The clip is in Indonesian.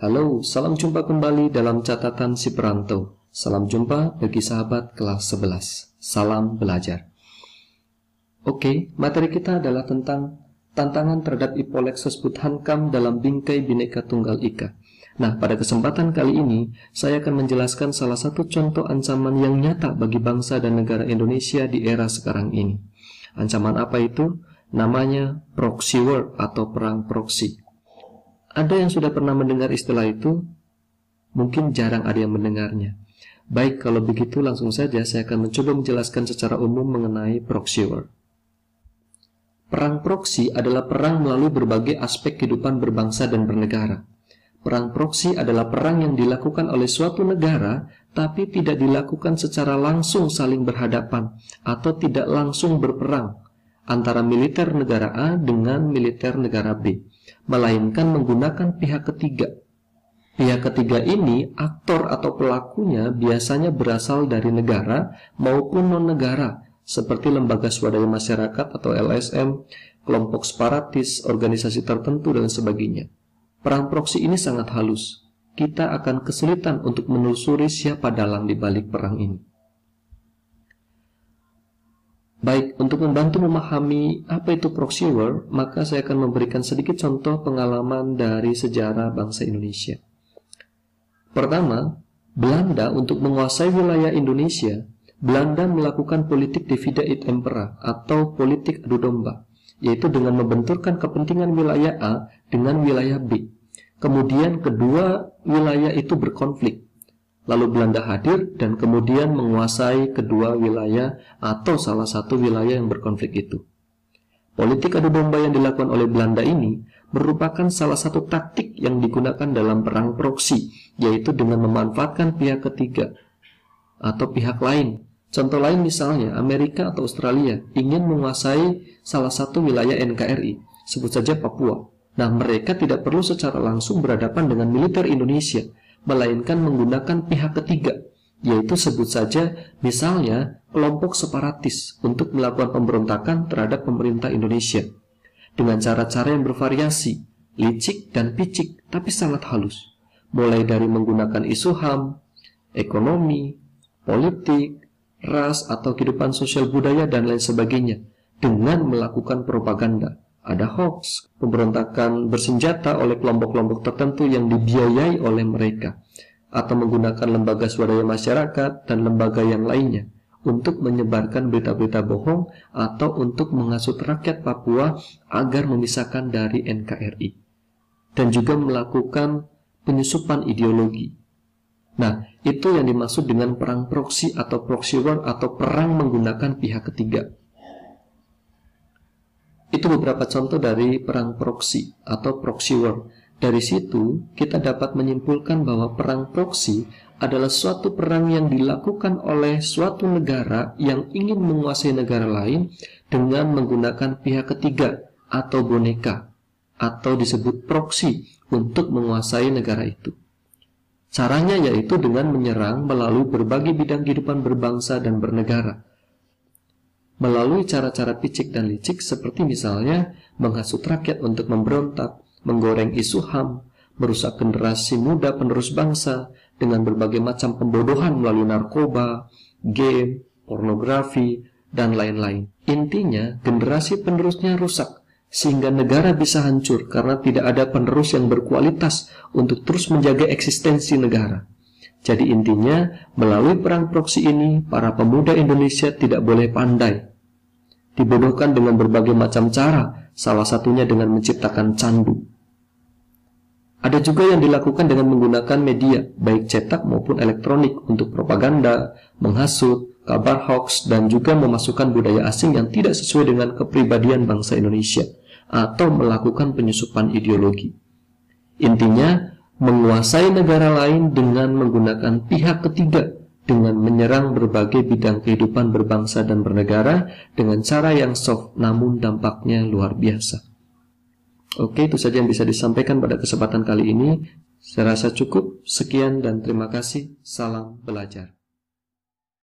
Halo, salam jumpa kembali dalam catatan si perantau. Salam jumpa bagi sahabat kelas 11. Salam belajar. Oke, materi kita adalah tentang tantangan terhadap Ipoleksus Hankam dalam bingkai bineka tunggal Ika. Nah, pada kesempatan kali ini, saya akan menjelaskan salah satu contoh ancaman yang nyata bagi bangsa dan negara Indonesia di era sekarang ini. Ancaman apa itu? Namanya proxy war atau perang proxy. Ada yang sudah pernah mendengar istilah itu? Mungkin jarang ada yang mendengarnya. Baik, kalau begitu langsung saja saya akan mencoba menjelaskan secara umum mengenai proxy war. Perang proxy adalah perang melalui berbagai aspek kehidupan berbangsa dan bernegara. Perang proxy adalah perang yang dilakukan oleh suatu negara tapi tidak dilakukan secara langsung saling berhadapan atau tidak langsung berperang antara militer negara A dengan militer negara B, melainkan menggunakan pihak ketiga. Pihak ketiga ini, aktor atau pelakunya, biasanya berasal dari negara maupun non-negara, seperti lembaga swadaya masyarakat atau LSM, kelompok separatis, organisasi tertentu, dan sebagainya. Perang proksi ini sangat halus. Kita akan kesulitan untuk menelusuri siapa dalang di balik perang ini. Baik, untuk membantu memahami apa itu proxy war, maka saya akan memberikan sedikit contoh pengalaman dari sejarah bangsa Indonesia. Pertama, Belanda untuk menguasai wilayah Indonesia, Belanda melakukan politik divide et impera atau politik adu domba, yaitu dengan membenturkan kepentingan wilayah A dengan wilayah B. Kemudian kedua wilayah itu berkonflik. Lalu Belanda hadir dan kemudian menguasai kedua wilayah atau salah satu wilayah yang berkonflik itu. Politik adu domba yang dilakukan oleh Belanda ini merupakan salah satu taktik yang digunakan dalam perang proksi, yaitu dengan memanfaatkan pihak ketiga atau pihak lain. Contoh lain misalnya Amerika atau Australia ingin menguasai salah satu wilayah NKRI, sebut saja Papua. Nah, mereka tidak perlu secara langsung berhadapan dengan militer Indonesia, melainkan menggunakan pihak ketiga, yaitu sebut saja misalnya kelompok separatis untuk melakukan pemberontakan terhadap pemerintah Indonesia dengan cara-cara yang bervariasi, licik dan picik, tapi sangat halus, mulai dari menggunakan isu HAM, ekonomi, politik, ras atau kehidupan sosial budaya dan lain sebagainya, dengan melakukan propaganda. Ada hoax, pemberontakan bersenjata oleh kelompok-kelompok tertentu yang dibiayai oleh mereka, atau menggunakan lembaga swadaya masyarakat dan lembaga yang lainnya untuk menyebarkan berita-berita bohong atau untuk menghasut rakyat Papua agar memisahkan dari NKRI, dan juga melakukan penyusupan ideologi. Nah, itu yang dimaksud dengan perang proksi atau proxy war atau perang menggunakan pihak ketiga. Itu beberapa contoh dari perang proksi atau proxy war. Dari situ, kita dapat menyimpulkan bahwa perang proksi adalah suatu perang yang dilakukan oleh suatu negara yang ingin menguasai negara lain dengan menggunakan pihak ketiga atau boneka, atau disebut proksi, untuk menguasai negara itu. Caranya yaitu dengan menyerang melalui berbagai bidang kehidupan berbangsa dan bernegara, melalui cara-cara picik dan licik seperti misalnya menghasut rakyat untuk memberontak, menggoreng isu HAM, merusak generasi muda penerus bangsa dengan berbagai macam pembodohan melalui narkoba, game, pornografi, dan lain-lain. Intinya, generasi penerusnya rusak, sehingga negara bisa hancur karena tidak ada penerus yang berkualitas untuk terus menjaga eksistensi negara. Jadi intinya, melalui perang proksi ini, para pemuda Indonesia tidak boleh pandai. Dibodohkan dengan berbagai macam cara, salah satunya dengan menciptakan candu. Ada juga yang dilakukan dengan menggunakan media, baik cetak maupun elektronik, untuk propaganda, menghasut, kabar hoax, dan juga memasukkan budaya asing yang tidak sesuai dengan kepribadian bangsa Indonesia, atau melakukan penyusupan ideologi. Intinya, menguasai negara lain dengan menggunakan pihak ketiga, dengan menyerang berbagai bidang kehidupan berbangsa dan bernegara dengan cara yang soft, namun dampaknya luar biasa. Oke, itu saja yang bisa disampaikan pada kesempatan kali ini. Saya rasa cukup. Sekian dan terima kasih. Salam belajar.